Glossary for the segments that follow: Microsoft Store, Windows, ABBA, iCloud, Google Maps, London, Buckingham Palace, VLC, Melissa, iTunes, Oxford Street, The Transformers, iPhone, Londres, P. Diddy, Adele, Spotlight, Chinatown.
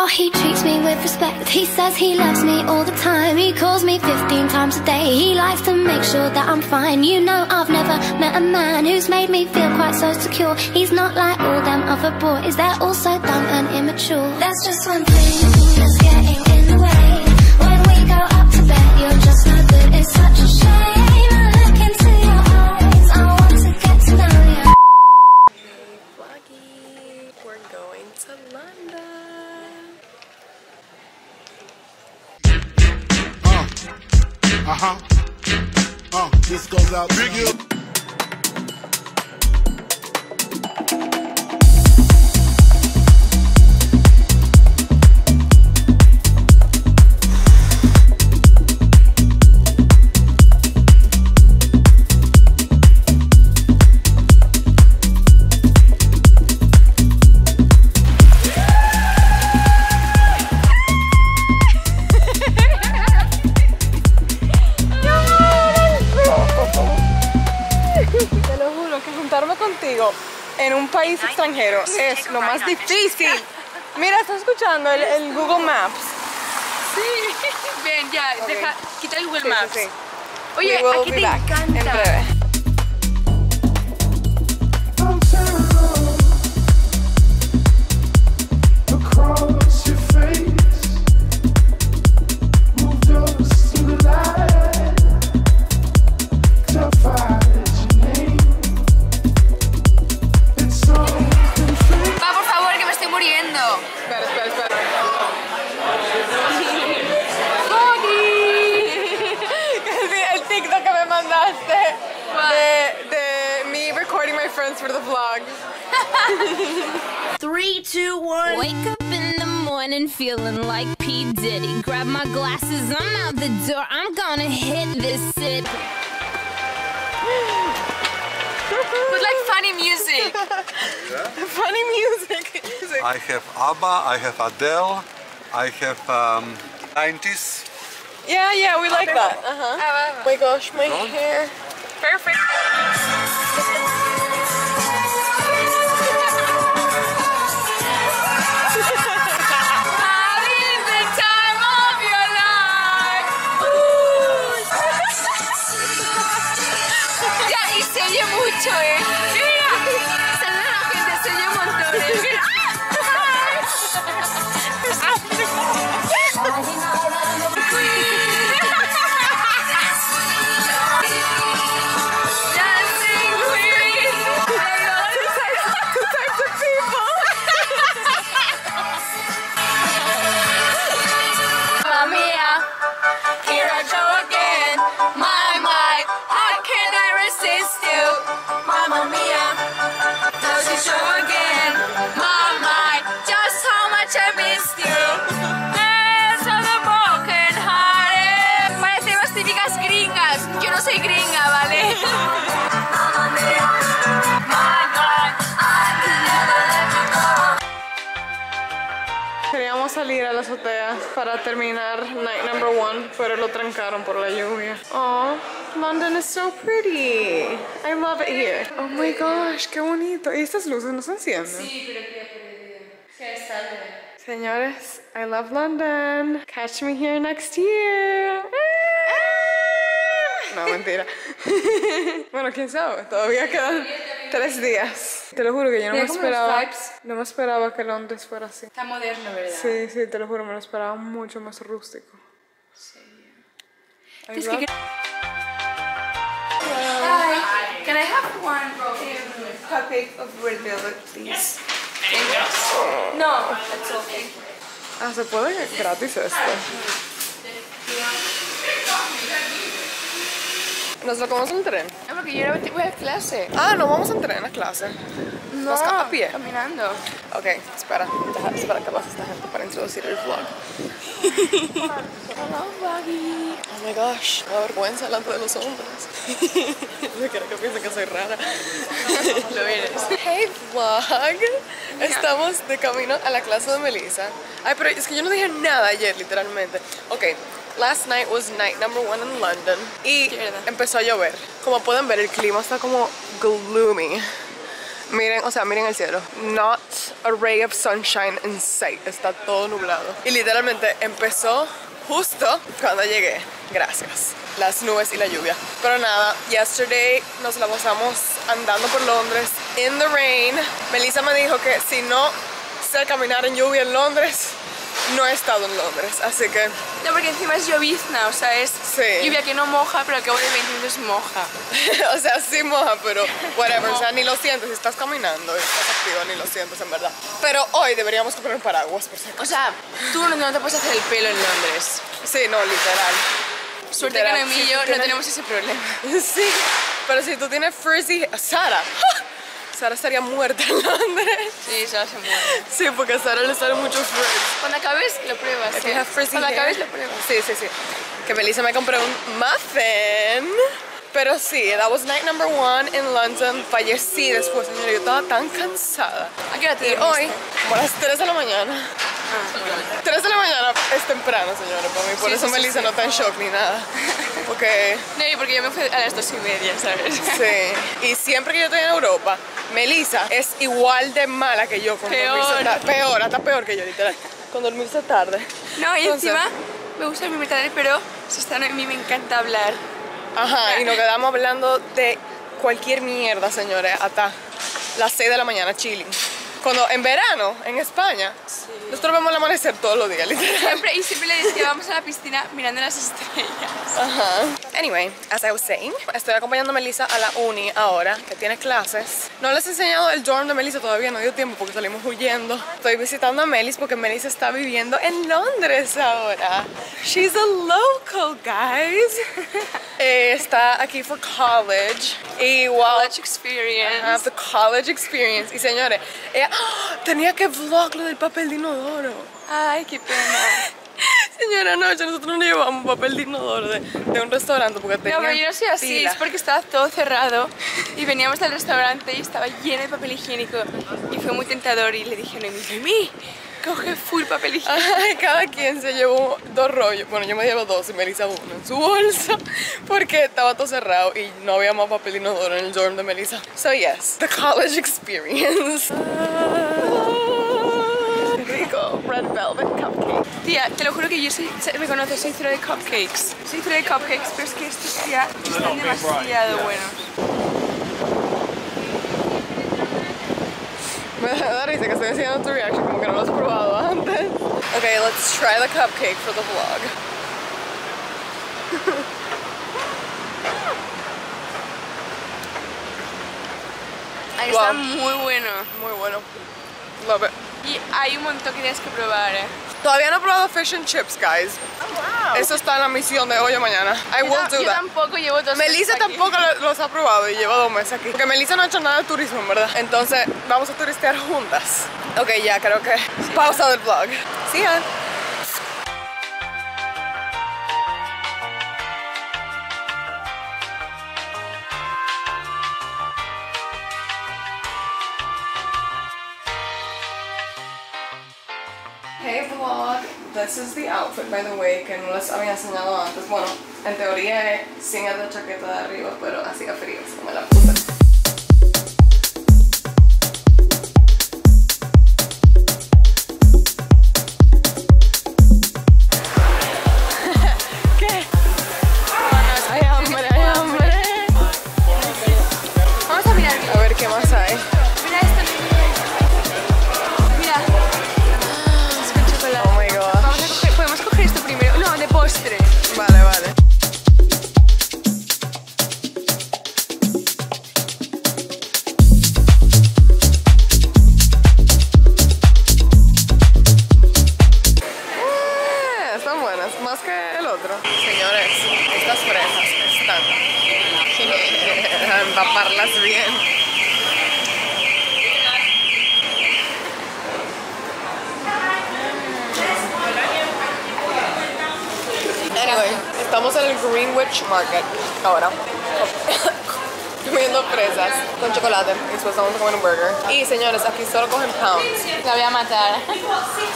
Oh, he treats me with respect. He says he loves me all the time. He calls me 15 times a day. He likes to make sure that I'm fine. You know, I've never met a man who's made me feel quite so secure. He's not like all them other boys. They're all so dumb and immature. There's just one thing that's getting in the way. When we go up to bed, you're just no good. It's such a shame. I look into your eyes. I want to get to know you. Hey, vloggy. We're going to London. This goes out big up. En un país extranjero es lo más difícil. Mira, ¿estás escuchando el Google Maps? Sí. Ven, ya, okay. Deja, quita el Google Maps. Sí. Oye, aquí te encanta. For the vlog. 3, 2, 1. Wake up in the morning feeling like P. Diddy. Grab my glasses, I'm out the door. I'm gonna hit this city. But like funny music. Yeah. Funny music. I have ABBA, I have Adele, I have 90s. Yeah, we like that. Oh my gosh, my hair. Perfect. Queríamos salir a la azotea para terminar night number 1, pero lo trancaron por la lluvia. Oh, London is so pretty. I love it here. Oh my gosh, qué bonito. ¿Y estas luces no se encienden? Sí, pero que señores, I love London. Catch me here next year. No, mentira. Bueno, quién sabe, todavía quedan 3 días. Te lo juro que yo no me esperaba que Londres fuera así. Está moderno, ¿verdad? Sí, te lo juro, me lo esperaba mucho más rústico. Sí. Es que... Hi, can I have one cup of red velvet, please? No, it's okay. Ah, ¿se puede gratis esto? Nos lo comemos en tren. No, porque yo ahora voy a clase. Ah, no vamos en tren a clase. No, nos a pie. Caminando. Ok, espera que pase esta gente para introducir el vlog. Hello, Bobby. Oh my gosh, me da vergüenza delante de los hombres. No creo que piensen que soy rara. Lo vienes. Hey, vlog. Estamos de camino a la clase de Melissa. Ay, pero es que yo no dije nada ayer, literalmente. Ok. Last night was night number 1 in London y empezó a llover. Como pueden ver, el clima está como gloomy. Miren, o sea, miren el cielo. Not a ray of sunshine in sight. Está todo nublado. Y literalmente empezó justo cuando llegué. Gracias. Las nubes y la lluvia. Pero nada, yesterday nos la pasamos andando por Londres in the rain. Melissa me dijo que si no sé caminar en lluvia en Londres, no he estado en Londres, así que... No, porque encima es llovizna, o sea, es sí, lluvia que no moja, pero al cabo de 20 minutos moja. O sea, sí moja, pero whatever, no. O sea, ni lo sientes, estás caminando, estás activo, ni lo sientes, en verdad. Pero hoy deberíamos comprar un paraguas, por si acaso. O sea, tú no te puedes hacer el pelo en Londres. Sí, no, literal. Suerte que no, yo no tenemos ese problema. Sí, pero si tú tienes frizzy... Sara. Sara estaría muerta en Londres. Sí, Sara se muere. Sí, porque a Sara le sale mucho frizz. Cuando acabes, lo pruebas. Sí. Cuando acabes, lo pruebas. Sí, sí, sí. Que Melissa me compró un muffin. Pero sí, that was night number one in London. Fallecí después, señora. Yo estaba tan cansada. ¿A qué hora te dormiste? Hoy, como a las 3 de la mañana. Ah, bueno. 3 de la mañana es temprano, señora, para mí. Por sí, eso sí, Melissa sí, no está en shock ni nada. Porque... No, y porque yo me fui a las 2:30, ¿sabes? Sí. Y siempre que yo estoy en Europa, Melissa es igual de mala que yo con dormirse tarde. Peor, hasta peor que yo, literal. Con dormirse tarde. No, y entonces, encima me gusta dormirme tarde, pero si están a mí me encanta hablar. Ajá, y nos quedamos hablando de cualquier mierda, señores, hasta las 6 de la mañana, chilling. Cuando en verano, en España, sí, nosotros vemos el amanecer todos los días, literal. Siempre, y siempre le decía, vamos a la piscina mirando las estrellas. Ajá. Anyway, as I was saying, estoy acompañando a Melissa a la uni ahora, que tiene clases. No les he enseñado el dorm de Melissa todavía, no dio tiempo porque salimos huyendo. Estoy visitando a Melis porque Melissa está viviendo en Londres ahora. She's a local, guys. Está aquí for college. Y wow. College experience. The college experience. Y señores, tenía que vlog lo del papel de inodoro. Ay, qué pena. Señora, anoche nosotros no llevamos papel de inodoro de un restaurante porque tenían... No, pero yo no soy así, pila. Es porque estaba todo cerrado y veníamos al restaurante y estaba lleno de papel higiénico y fue muy tentador y le dije, no, mí coge full papel higiénico. Ay, cada quien se llevó 2 rollos, bueno, yo me llevo 2 y Melissa 1 en su bolsa porque estaba todo cerrado y no había más papel de inodoro en el dorm de Melissa. So yes, the college experience. Red velvet cupcake. Tía, te lo juro que yo me conozco, soy cero de cupcakes. Soy cero de cupcakes, pero es que estos ya están demasiado buenos. Me da risa que estoy enseñando tu reaction como que no lo has probado antes. Ok, let's try the cupcake for the vlog. Ahí está muy bueno. Muy bueno. Love it. Y hay un montón que tienes que probar, Todavía no he probado fish and chips, guys. Oh, wow. Eso está en la misión de hoy o mañana. Yo tampoco llevo 2 meses aquí. Melissa tampoco los ha probado y lleva 2 meses aquí. Porque Melissa no ha hecho nada de turismo, en verdad. Entonces, vamos a turistear juntas. Ok, ya, creo que pausa del vlog. See ya. This is the outfit, by the way, que no les había enseñado antes. Bueno, en teoría es sin la chaqueta de arriba, pero hacía frío, así que me la puse. Anyway, estamos en el Greenwich Market ahora. comiendo fresas con chocolate. It's supposed to comer un burger. Y señores, aquí solo cogen pounds. La voy a matar.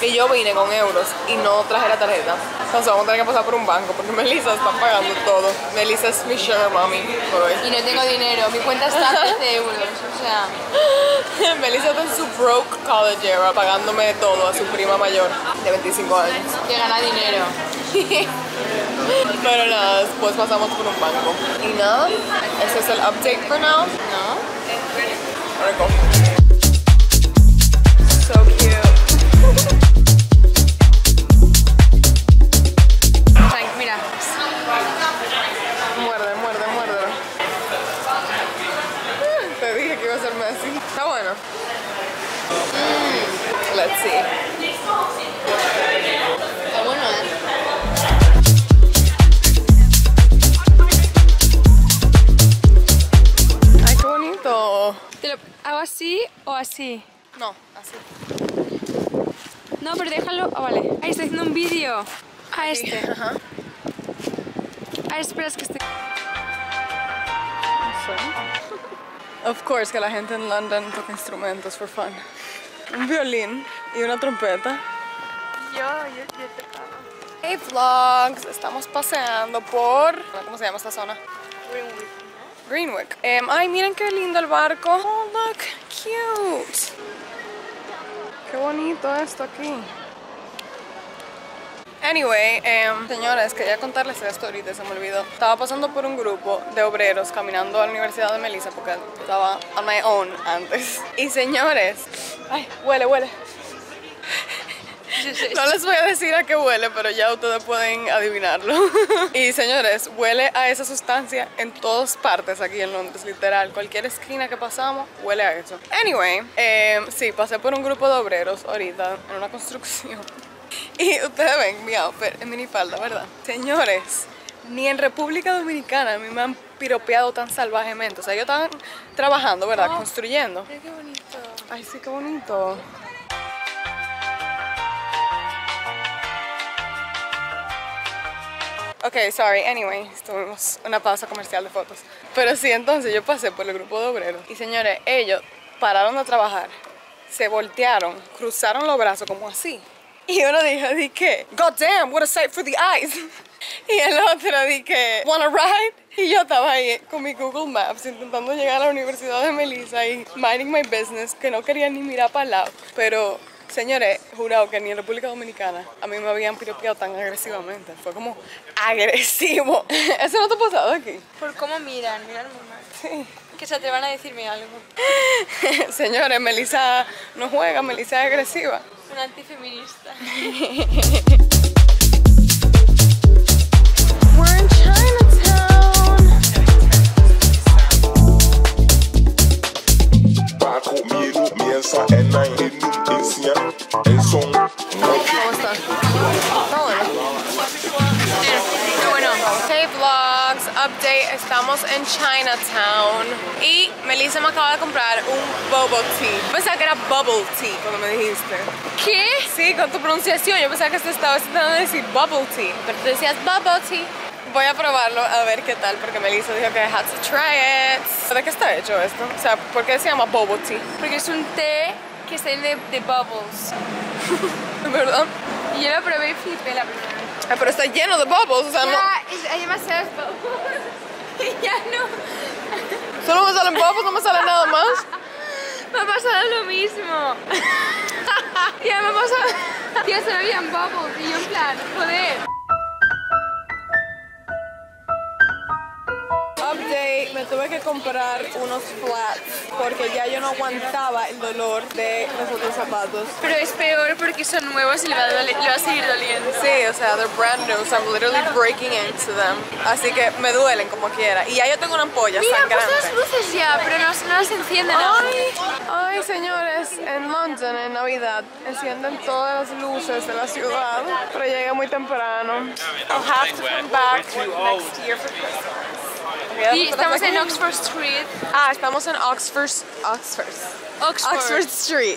Y yo vine con euros y no traje la tarjeta. Entonces vamos a tener que pasar por un banco porque Melissa está pagando todo. Melissa es mi sugar mommy por hoy. Y no tengo dinero, mi cuenta está de euros. O sea, Melissa está en su broke college era pagándome todo a su prima mayor de 25 años. Que gana dinero. Pero nada, después pasamos por un banco. Y nada, ese es el update for now. No. Ahora cojo. So cute. Frank, mira. Muerde, muerde, muerde. Te dije que iba a hacerme así. Está bueno. Let's see. Está bueno, ¿Hago así o así? No, así. No, pero déjalo. Ah, vale. Ahí está haciendo un vídeo. A este. Ajá. A espera, es que estoy. Of course, que la gente en London toca instrumentos for fun. Un violín y una trompeta. Yo tocaba. Hey, vlogs. Estamos paseando por. ¿Cómo se llama esta zona? Greenwich. Ay, miren qué lindo el barco. Oh, look, cute. Qué bonito esto aquí. Anyway, señores, quería contarles esto ahorita, se me olvidó. Estaba pasando por un grupo de obreros caminando a la Universidad de Melissa porque estaba on my own antes. Y señores, ay, huele, huele. No les voy a decir a qué huele, pero ya ustedes pueden adivinarlo. Y señores, huele a esa sustancia en todas partes aquí en Londres, literal. Cualquier esquina que pasamos, huele a eso. Anyway, sí, pasé por un grupo de obreros ahorita en una construcción. Y ustedes ven mi outfit en minifalda, ¿verdad? Señores, ni en República Dominicana mi me han piropeado tan salvajemente. O sea, ellos estaban trabajando, ¿verdad? Oh, construyendo. Qué bonito. Ay, sí, qué bonito. Ok, sorry, anyway, tuvimos una pausa comercial de fotos. Pero sí, entonces yo pasé por el grupo de obreros. Y señores, ellos pararon de trabajar, se voltearon, cruzaron los brazos como así. Y uno dijo, di que, God damn, what a sight for the eyes. Y el otro di que, wanna ride? Y yo estaba ahí con mi Google Maps intentando llegar a la Universidad de Melissa y minding my business, que no quería ni mirar para el lado. Pero señores, jurado que ni en República Dominicana a mí me habían piropeado tan agresivamente. Fue como agresivo. ¿Eso no te ha pasado aquí? Por cómo miran, miran muy mal. Sí. Que se atrevan a decirme algo. Señores, Melissa no juega, Melissa es agresiva. Una antifeminista. We're in Chinatown. ¿Cómo estás? Está bueno. Qué bueno. Hey vlogs, update, estamos en Chinatown y Melissa me acaba de comprar un bubble tea. Pensaba que era bubble tea cuando me dijiste. ¿Qué? Sí, con tu pronunciación yo pensaba que se estaba intentando decir bubble tea, pero tú decías bubble tea. Voy a probarlo a ver qué tal, porque Melissa dijo que I had to try it. ¿De qué está hecho esto? O sea, ¿por qué se llama bubble tea? Porque es un té que salen de bubbles. ¿Verdad? Y yo lo probé y flipé la primera vez. Ah, pero está lleno de bubbles, o sea, yeah, no. Hay demasiados bubbles. Ya no. Solo me salen bubbles, no me sale nada más. Me ha pasado lo mismo. Ya me ha pasado. Tío, solo habían bubbles y yo en plan, joder. Me tuve que comprar unos flats porque ya yo no aguantaba el dolor de los otros zapatos. Pero es peor porque son nuevos y le va a seguir doliendo. Sí, o sea, they're brand new, so I'm literally breaking into them. Así que me duelen como quiera. Y ya yo tengo una ampolla sangrante. Mira, puse las luces ya, pero no las encienden. Ay, señores, en London, en Navidad, encienden todas las luces de la ciudad, pero llega muy temprano. I'll have to come back next year for Christmas. Y estamos en Oxford Street. Ah, estamos en Oxford Street. Oxford.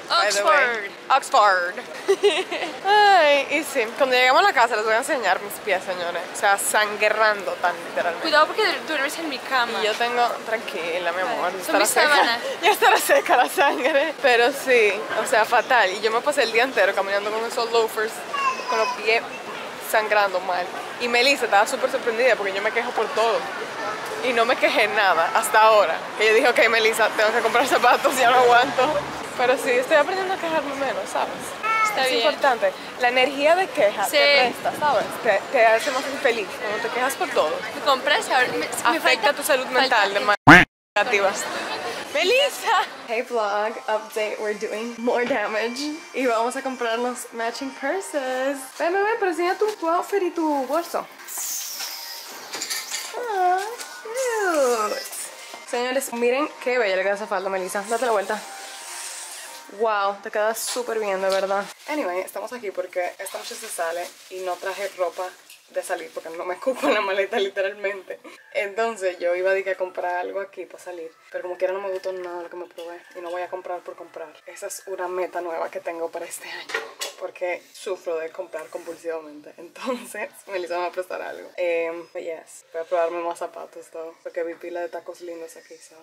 By the way. Oxford. Ay, Y sí, cuando lleguemos a la casa les voy a enseñar mis pies, señores. O sea, sangrando tan literalmente. Cuidado porque duermes en mi cama. Y yo tengo... Tranquila, mi amor. Son mis sábanas. Ya estará seca la sangre. Pero sí, o sea, fatal. Y yo me pasé el día entero caminando con esos loafers, con los pies sangrando mal. Y Melissa estaba súper sorprendida porque yo me quejo por todo. Y no me quejé nada hasta ahora. Que yo dije, ok, Melissa, tengo que comprar zapatos, ya no aguanto. Pero sí, estoy aprendiendo a quejarme menos, ¿sabes? Está bien. Es importante, la energía de queja te resta, ¿sabes? Te hace más feliz, cuando te quejas por todo. ¿Me compras? Afecta tu salud mental de manera negativa. ¡Melissa! Hey vlog, update, we're doing more damage. Y vamos a comprar los matching purses. Ven, bebé, pero enseña tu outfit y tu bolso. Oh, cute. Señores, miren qué bella le queda esa falda, Melissa. Date la vuelta. Wow, te queda súper bien, de verdad. Anyway, estamos aquí porque esta noche se sale y no traje ropa de salir porque no me cupo en la maleta, literalmente. Entonces yo iba a comprar algo aquí para salir, pero como quiera no me gustó nada lo que me probé y no voy a comprar por comprar. Esa es una meta nueva que tengo para este año porque sufro de comprar compulsivamente. Entonces Melissa me va a prestar algo. Yes, voy a probarme más zapatos, todo, porque vi pila de tacos lindos aquí, so.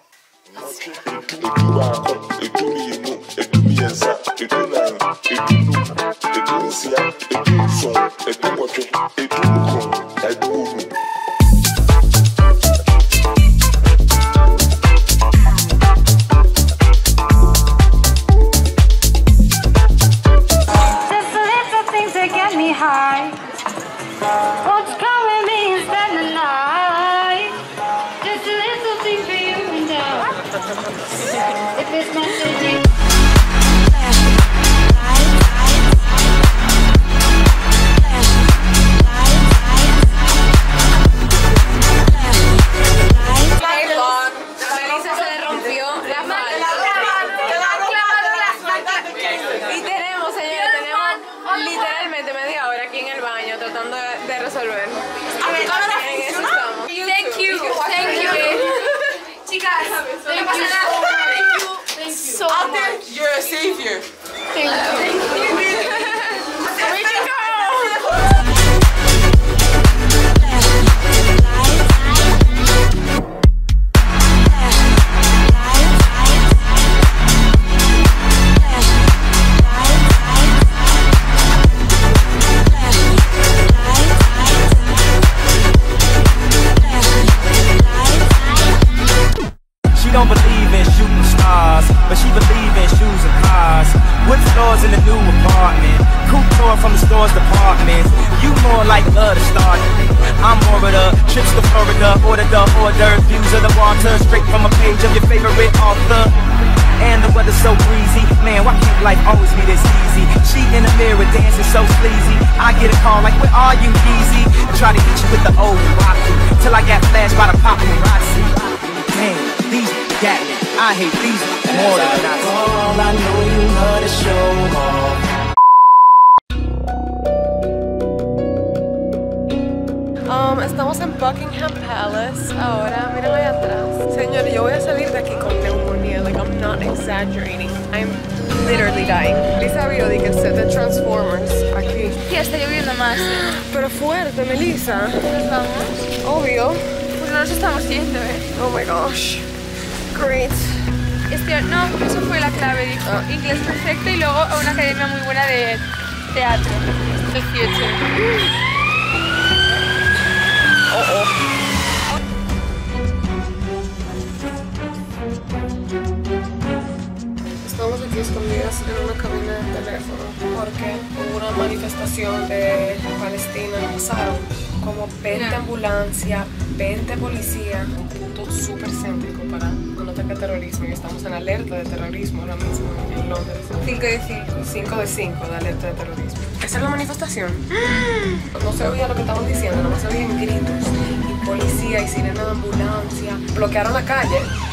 Estamos en Buckingham Palace ahora, míralo allá atrás. Señor, yo voy a salir de aquí con neumonía, like I'm not exaggerating. I'm literally dying. Melissa vio que set The Transformers aquí. Y está lloviendo más. Pero fuerte, Melissa. ¿Nos vamos? Obvio. Pues no nos estamos yendo, Oh my gosh. Great. No, eso fue la clave, dijo. Inglés perfecto y luego a una academia muy buena de teatro. The Future. Estamos aquí escondidas en una cabina de teléfono porque hubo una manifestación de Palestina. Pasaron como 20 ambulancias, 20 policías. Un punto súper céntrico para un ataque a terrorismo y estamos en alerta de terrorismo ahora mismo en Londres. 5 de 5. 5 de 5 de alerta de terrorismo. Esa es la manifestación. No se oía lo que estaban diciendo, no se oían gritos, y policía, y sirena de ambulancia. Bloquearon la calle.